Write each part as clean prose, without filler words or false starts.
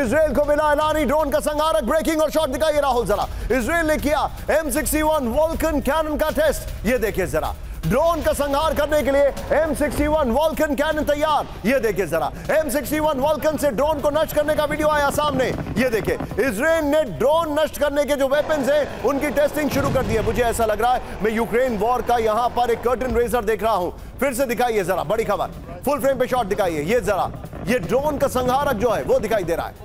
Israel को मिला ईरानी drone का संहारक। ब्रेकिंग और शॉट दिखाइए राहुल जरा। इसराइल ने किया M61 वॉल्कन कैनन का टेस्ट, ये देखिए जरा। ड्रोन का संहार करने के लिए M61 वॉल्कन कैनन तैयार, ये देखिए जरा। M61 वॉल्कन से ड्रोन को नष्ट करने का वीडियो आया सामने, ये देखिए। इजरायल ने ड्रोन नष्ट करने के जो वेपन्स हैं उनकी टेस्टिंग शुरू कर दी है। मुझे ऐसा लग रहा है मैं यूक्रेन वॉर का यहां पर एक कर्टन रेजर देख रहा हूं। फिर से दिखाइए जरा बड़ी खबर, फुल फ्रेम पे शॉट दिखाइए। ये जरा ये ड्रोन का संहारक जो है वो दिखाई दे रहा है।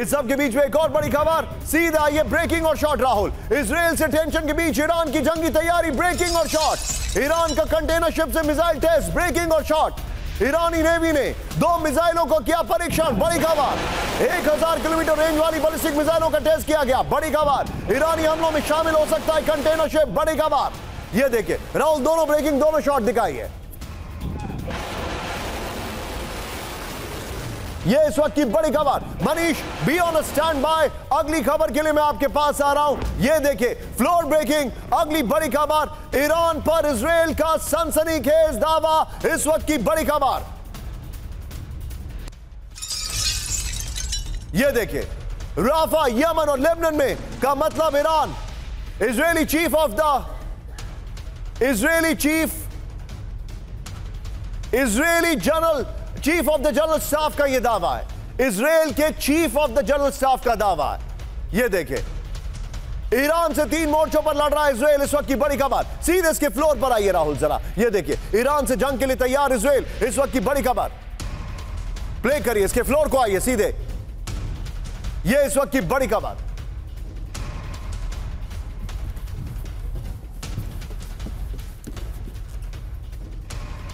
इस सब के बीच में एक और बड़ी खबर, सीधा ये ब्रेकिंग और शॉट राहुल। इजरायल से टेंशन के बीच ईरान की जंगी तैयारी, ब्रेकिंग और शॉट। ईरान का कंटेनर शिप से मिसाइल टेस्ट, ब्रेकिंग और शॉट। ईरानी नेवी ने 2 मिसाइलों को किया परीक्षण, बड़ी खबर। 1000 किलोमीटर रेंज वाली बलिस्टिक मिसाइलों का टेस्ट किया गया, बड़ी खबर। ईरानी हमलों में शामिल हो सकता है कंटेनर शिप, बड़ी खबर। ये देखिए राहुल, दोनों ब्रेकिंग दोनों शॉट दिखाइए। ये इस वक्त की बड़ी खबर। Manish B on stand by, अगली खबर के लिए मैं आपके पास आ रहा हूं। ये देखिए फ्लोर ब्रेकिंग, अगली बड़ी खबर, ईरान पर इजरायल का सनसनीखेज दावा, इस वक्त की बड़ी खबर। ये देखिए राफा, यमन और लेबनन में का मतलब Iran. Israeli chief of the general staff का यह दावा है, इजरायल के chief of the general staff का दावा है। यह देखे ईरान से 3 मोर्चों पर लड़ रहा है इजरायल, इस वक्त की बड़ी खबर। सीधे इसके फ्लोर पर आइए राहुल जरा, यह देखिए ईरान से जंग के लिए तैयार इजरायल, इस वक्त की बड़ी खबर। प्ले करिए, इसके फ्लोर को आइए सीधे, यह इस वक्त की बड़ी खबर।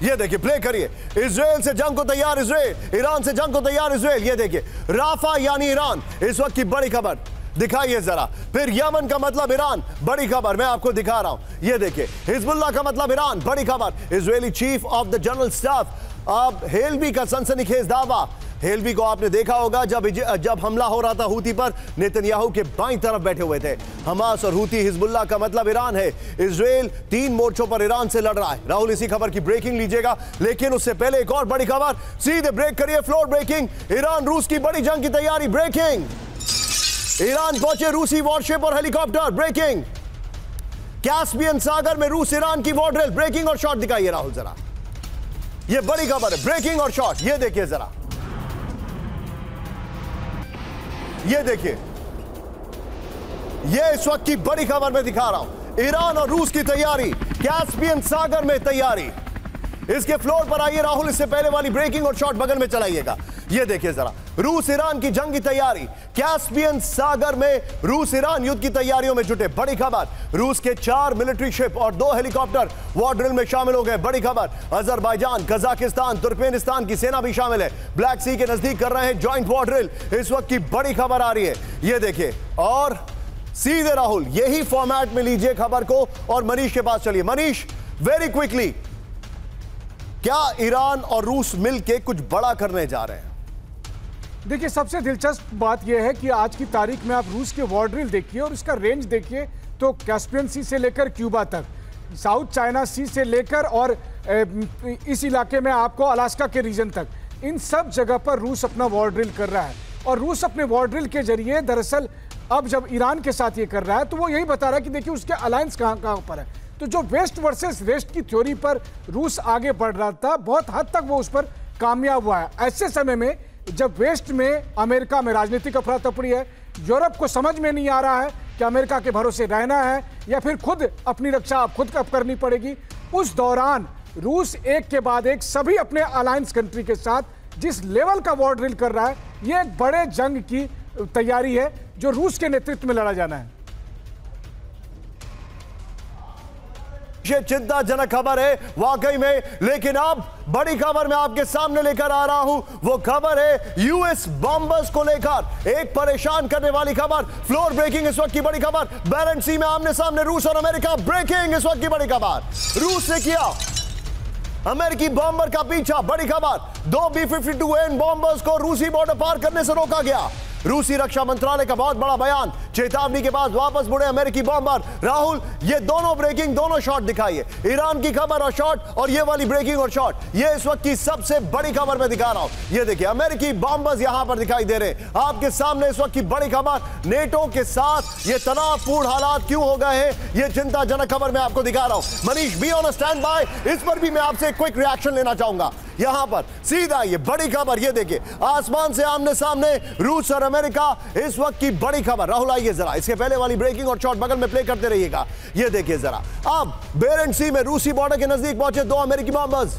ये देखिए प्ले करिए, इजरायल से जंग को तैयार इजरायल, ईरान से जंग को तैयार इजरायल। ये देखिए राफा यानी ईरान, इस वक्त की बड़ी खबर दिखाइए जरा। फिर यमन का मतलब ईरान, बड़ी खबर मैं आपको दिखा रहा हूं। ये देखिए हिजबुल्लाह का मतलब ईरान, बड़ी खबर। Israeli chief of the general staff अब हेलबी का सनसनीखेज दावा। हेलबी को आपने देखा होगा जब हमला हो रहा था हूती पर, नेतन्याहू के बाईं तरफ बैठे हुए थे। हमास और हूती, हिजबुल्लाह का मतलब ईरान है, इजरायल 3 मोर्चों पर ईरान से लड़ रहा है। राहुल इसी खबर की ब्रेकिंग लीजिएगा, लेकिन उससे पहले एक और बड़ी खबर, सीधे ब्रेक करिए, फ्लोर ब्रेकिंग। ईरान रूस की बड़ी जंग की तैयारी, ब्रेकिंग। ईरान पहुंचे रूसी वॉरशिप और हेलीकॉप्टर, ब्रेकिंग। कैस्पियन सागर में रूस ईरान की वॉर ड्रिल, ब्रेकिंग और शॉट दिखाइए राहुल जरा। यह बड़ी खबर है, ब्रेकिंग और शॉट। यह देखिए जरा, ये देखिए, ये इस वक्त की बड़ी खबर मैं दिखा रहा हूं। ईरान और रूस की तैयारी, कैस्पियन सागर में तैयारी। इसके फ्लोर पर आइए राहुल, इससे पहले वाली ब्रेकिंग और शॉट बगल में चलाइएगा। ये देखिए जरा, रूस ईरान की जंग की तैयारी, कैस्पियन सागर में रूस ईरान युद्ध की तैयारियों में जुटे, बड़ी खबर। रूस के 4 मिलिट्री शिप और 2 हेलीकॉप्टर वॉर ड्रिल में शामिल हो गए, बड़ी खबर। अजरबैजान, कजाकिस्तान, तुर्कमेनिस्तान की सेना भी शामिल है, ब्लैक सी के नजदीक कर रहे हैं ज्वाइंट वॉर ड्रिल, इस वक्त की बड़ी खबर आ रही है। ये देखिए, और सीधे राहुल यही फॉर्मेट में लीजिए खबर को और मनीष के पास चलिए। मनीष वेरी क्विकली, क्या ईरान और रूस मिलकर कुछ बड़ा करने जा रहे हैं? देखिए सबसे दिलचस्प बात यह है कि आज की तारीख में आप रूस के वॉर ड्रिल देखिए और उसका रेंज देखिए तो कैस्पियन सी से लेकर क्यूबा तक, साउथ चाइना सी से लेकर और इस इलाके में आपको अलास्का के रीजन तक, इन सब जगह पर रूस अपना वॉर ड्रिल कर रहा है। और रूस अपने वॉर ड्रिल के जरिए दरअसल अब जब ईरान के साथ ये कर रहा है तो वो यही बता रहा है कि देखिए उसके अलायंस कहाँ कहाँ पर है। तो जो वेस्ट वर्सेस वेस्ट की थ्योरी पर रूस आगे बढ़ रहा था, बहुत हद तक वो उस पर कामयाब हुआ है। ऐसे समय में जब वेस्ट में अमेरिका में राजनीतिक अफरातफरी है, यूरोप को समझ में नहीं आ रहा है कि अमेरिका के भरोसे रहना है या फिर खुद अपनी रक्षा आप खुद अब करनी पड़ेगी, उस दौरान रूस एक के बाद एक सभी अपने अलायंस कंट्री के साथ जिस लेवल का वॉर ड्रिल कर रहा है, ये एक बड़े जंग की तैयारी है जो रूस के नेतृत्व में लड़ा जाना है। ये चिंताजनक खबर है वाकई में, लेकिन अब बड़ी खबर मैं आपके सामने लेकर आ रहा हूं, वो खबर है यूएस बॉम्बर्स को लेकर, एक परेशान करने वाली खबर। फ्लोर ब्रेकिंग इस वक्त की बड़ी खबर। बैरेंट्स सी में आमने सामने रूस और अमेरिका, ब्रेकिंग इस वक्त की बड़ी खबर। रूस ने किया अमेरिकी बॉम्बर का पीछा, बड़ी खबर। 2 B-52 बॉम्बर्स को रूसी बॉर्डर पार करने से रोका गया। रूसी रक्षा मंत्रालय का बहुत बड़ा बयान, चेतावनी के बाद वापस मुड़े अमेरिकी बॉम्बर। राहुल, ये दोनों ब्रेकिंग, दोनों शॉट दिखाइए, ईरान की खबर और शॉट, और ये वाली ब्रेकिंग और शॉट, ये इस वक्त की सबसे बड़ी खबर मैं दिखा रहा हूं। ये देखिए अमेरिकी बॉम्बर्स यहां पर दिखाई दे रहे हैं आपके सामने। इस वक्त की बड़ी खबर, नेटो के साथ ये तनावपूर्ण हालात क्यों हो गए हैं, ये चिंताजनक खबर मैं आपको दिखा रहा हूं। Manish B on stand by, इस पर भी मैं आपसे क्विक रिएक्शन लेना चाहूंगा। यहां पर सीधा ये बड़ी खबर, ये देखिए आसमान से आमने सामने रूस और अमेरिका, इस वक्त की बड़ी खबर। राहुल आइए जरा इसके पहले वाली ब्रेकिंग और शॉट बगल में प्ले करते रहिएगा। ये देखिए जरा, अब बेरेंट्स सी में रूसी बॉर्डर के नजदीक पहुंचे दो अमेरिकी बॉम्बर्स।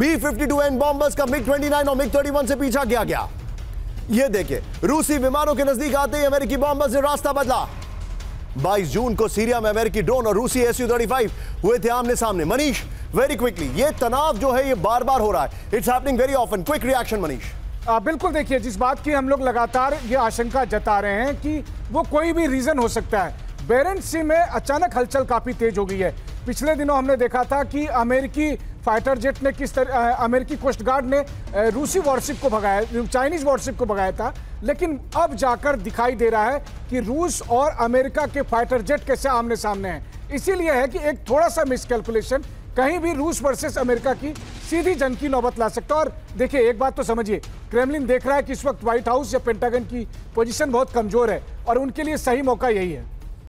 B-52 एंड बॉम्बर्स का MiG-29 और MiG-31 से पीछा किया गया। ये देखिए रूसी विमानों के नजदीक आते ही अमेरिकी बॉम्बर्स ने रास्ता बदला। 22 जून को सीरिया में अमेरिकी ड्रोन और रूसी Su-35 हुए थे आमने सामने। मनीष वेरी क्विकली, ये तनाव जो है ये बार बार हो रहा है, it's happening very often, quick reaction Manish. बिल्कुल, देखिए जिस बात की हम लोग लगातार ये आशंका जता रहे हैं कि वो कोई भी रीजन हो सकता है, बेरेंट्स सी में अचानक हलचल काफी तेज हो गई है। पिछले दिनों हमने देखा था कि अमेरिकी फाइटर जेट ने किस तरह, अमेरिकी कोस्ट गार्ड ने रूसी वॉरशिप को भगाया, चाइनीज वॉरशिप को भगाया था, लेकिन अब जाकर दिखाई दे रहा है कि रूस और अमेरिका के फाइटर जेट कैसे आमने सामने हैं। इसीलिए है कि एक थोड़ा सा मिसकैलकुलेशन कहीं भी रूस वर्सेस अमेरिका की सीधी जंग की नौबत ला सकता है। और देखिए एक बात तो समझिए, क्रेमलिन देख रहा है कि इस वक्त व्हाइट हाउस या पेंटागन की पोजीशन बहुत कमज़ोर है और उनके लिए सही मौका यही है।